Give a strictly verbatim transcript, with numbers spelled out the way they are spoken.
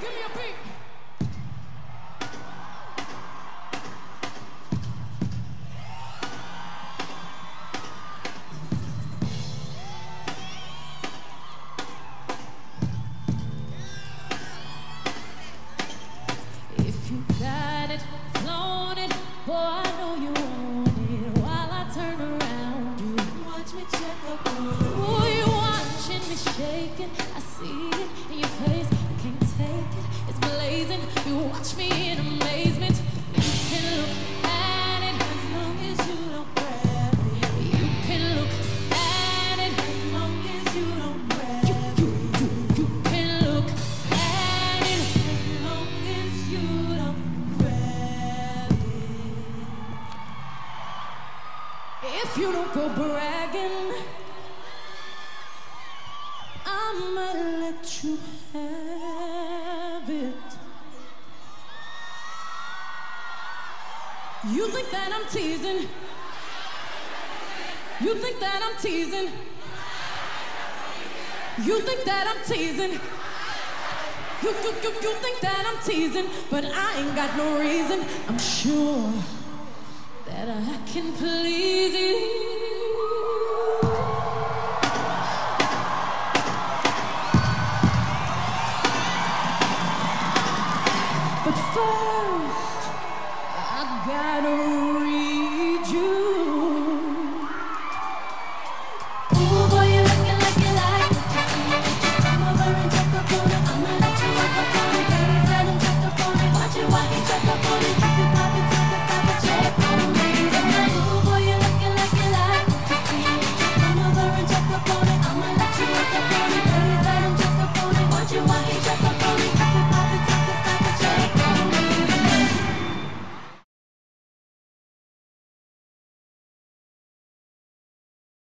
Give me a beat. You don't go bragging, I'ma let you have it. You think that I'm teasing? You think that I'm teasing? You think that I'm teasing? You, you, you, you think that I'm teasing? But I ain't got no reason, I'm sure that I can please you.